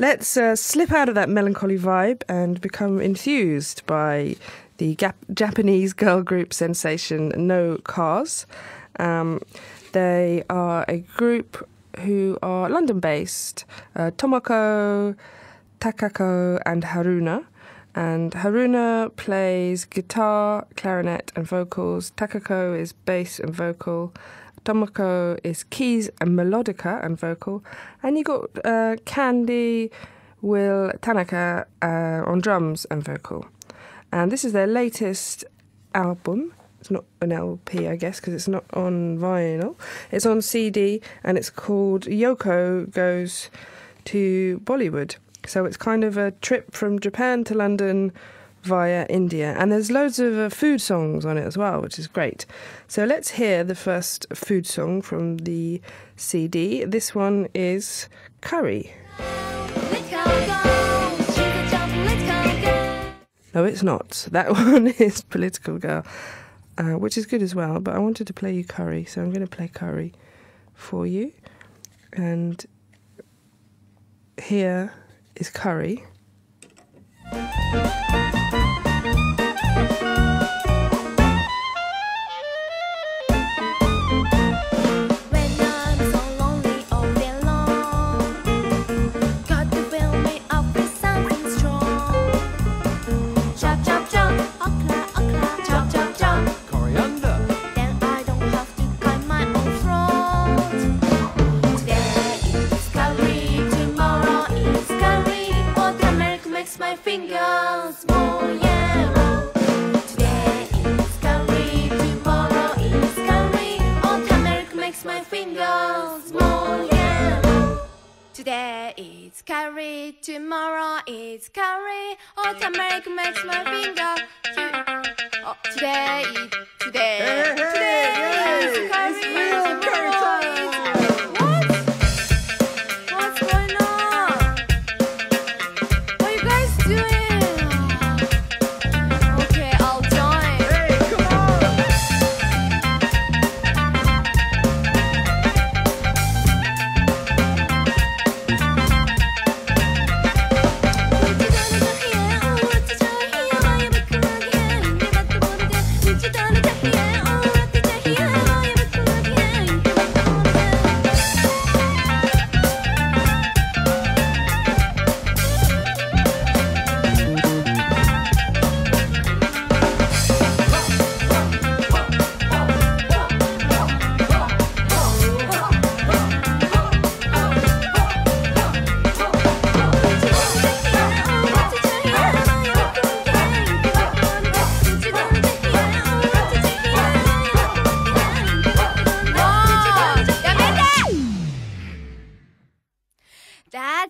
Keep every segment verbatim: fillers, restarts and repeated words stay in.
Let's uh, slip out of that melancholy vibe and become enthused by the Gap Japanese girl group sensation No Cars. Um, they are a group who are London-based, uh, Tomoko, Takako and Haruna. And Haruna plays guitar, clarinet and vocals. Takako is bass and vocal. Tomoko is keys and melodica and vocal. And you got uh, Candy, Will, Tanaka uh, on drums and vocal. And this is their latest album. It's not an L P, I guess, because it's not on vinyl. It's on C D and it's called Yoko Goes to Bollywood. So it's kind of a trip from Japan to London via India. And there's loads of uh, food songs on it as well, which is great. So let's hear the first food song from the C D. This one is Curry. Let's go, go. Sugar chocolate, let's go, go. No, it's not. That one is Political Girl, uh, which is good as well. But I wanted to play you Curry, so I'm going to play Curry for you. And here is Curry. Today it's curry, tomorrow it's curry. Oh, turmeric makes my finger. Oh, today it's today. Hey, hey, today hey, it's hey, curry, it's real tomorrow curry time. What? What's going on? What are you guys doing? Okay, I'll join. Hey, come on.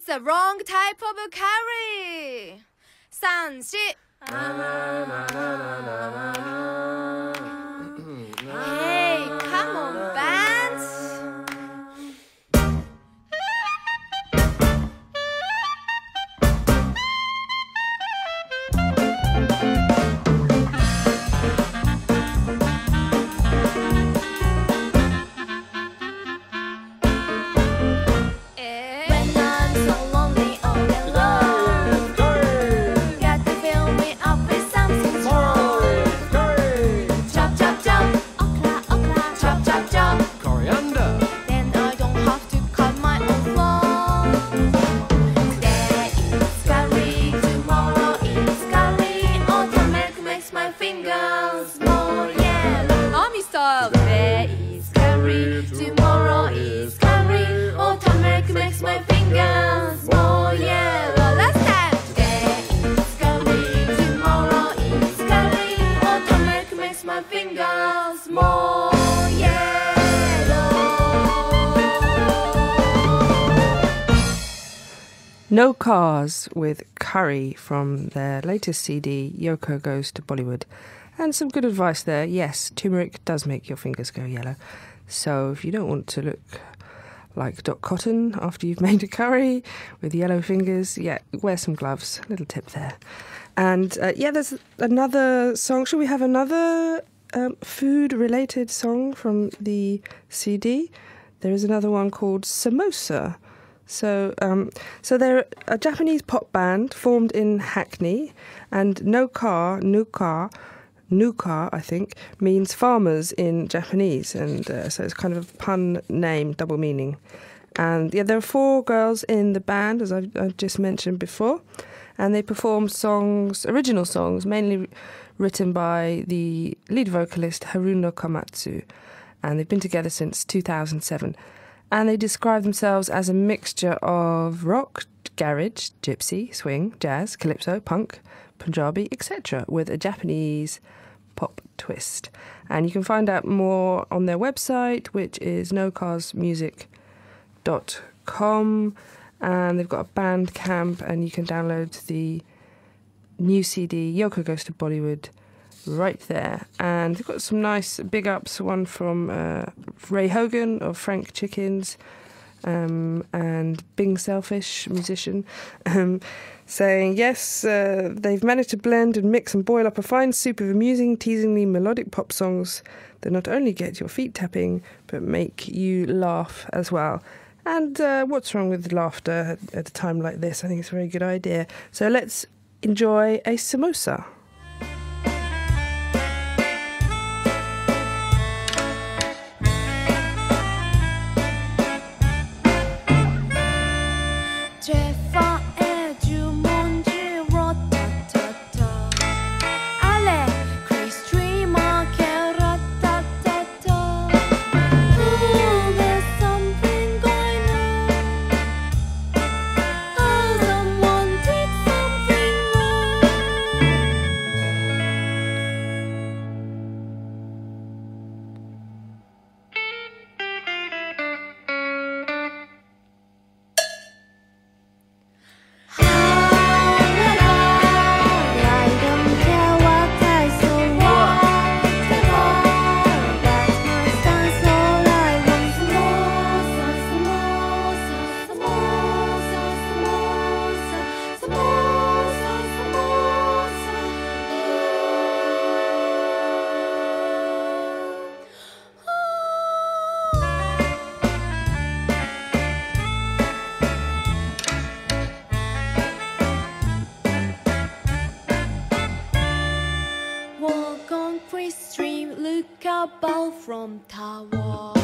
The wrong type of a curry. San shi. Hey, come on, band. No Cars with Curry from their latest C D, Yoko Goes to Bollywood. And some good advice there. Yes, turmeric does make your fingers go yellow. So if you don't want to look like Doc Cotton after you've made a curry with yellow fingers, yeah, wear some gloves. Little tip there. And uh, yeah, there's another song. Should we have another um, food-related song from the C D? There is another one called Samosa. So, um, so they're a Japanese pop band formed in Hackney, and No Car, No Car, No Car, I think, means farmers in Japanese, and uh, so it's kind of a pun name, double meaning. And yeah, there are four girls in the band, as I've, I've just mentioned before, and they perform songs, original songs, mainly written by the lead vocalist Haruna Komatsu, and they've been together since two thousand seven. And they describe themselves as a mixture of rock, garage, gypsy, swing, jazz, calypso, punk, Punjabi, et cetera, with a Japanese pop twist. And you can find out more on their website, which is no cars music dot com. And they've got a band camp, and you can download the new C D, Yoko Goes to Bollywood, right there. And they've got some nice big ups, one from uh, Ray Hogan of Frank Chickens, um, and Bing Selfish, musician, um, saying, yes, uh, they've managed to blend and mix and boil up a fine soup of amusing, teasingly melodic pop songs that not only get your feet tapping, but make you laugh as well. And uh, what's wrong with laughter at, at a time like this? I think it's a very good idea. So let's enjoy a samosa. Ball from Taiwan. Bye.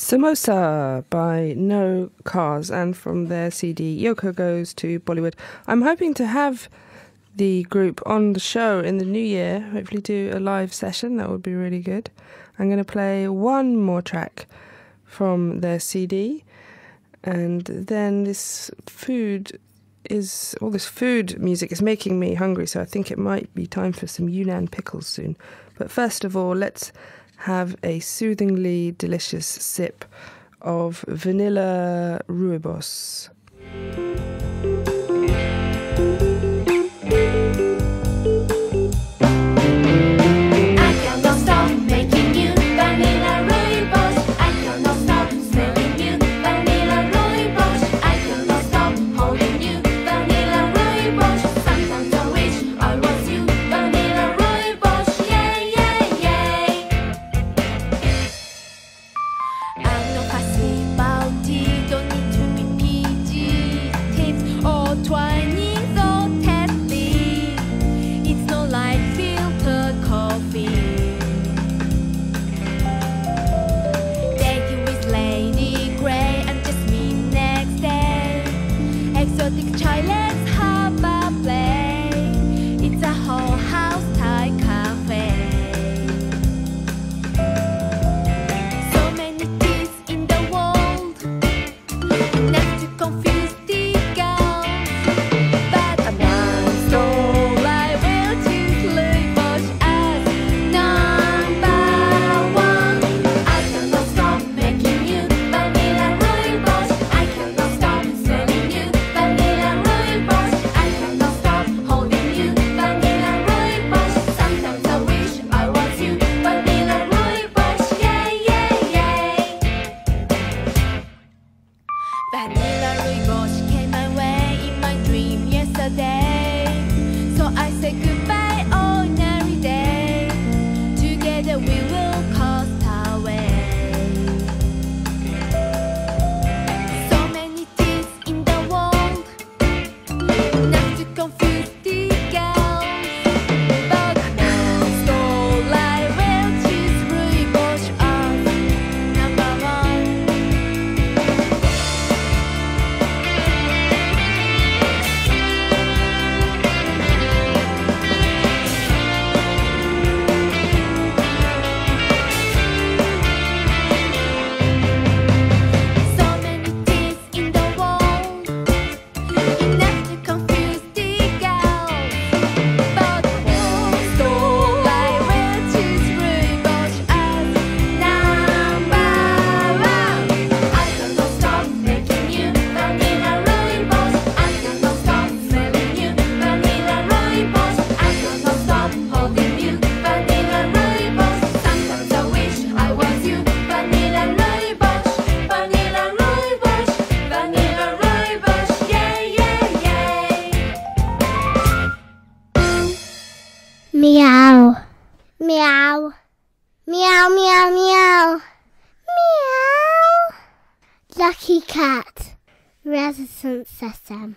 Samosa by No Cars, and from their C D Yoko Goes to Bollywood. I'm hoping to have the group on the show in the new year, hopefully do a live session, that would be really good. I'm going to play one more track from their C D, and then this food is, all this food music is making me hungry, so I think it might be time for some Yunnan pickles soon. But first of all, let's have a soothingly delicious sip of Vanilla Rooibos. Cat. Resident Sesame.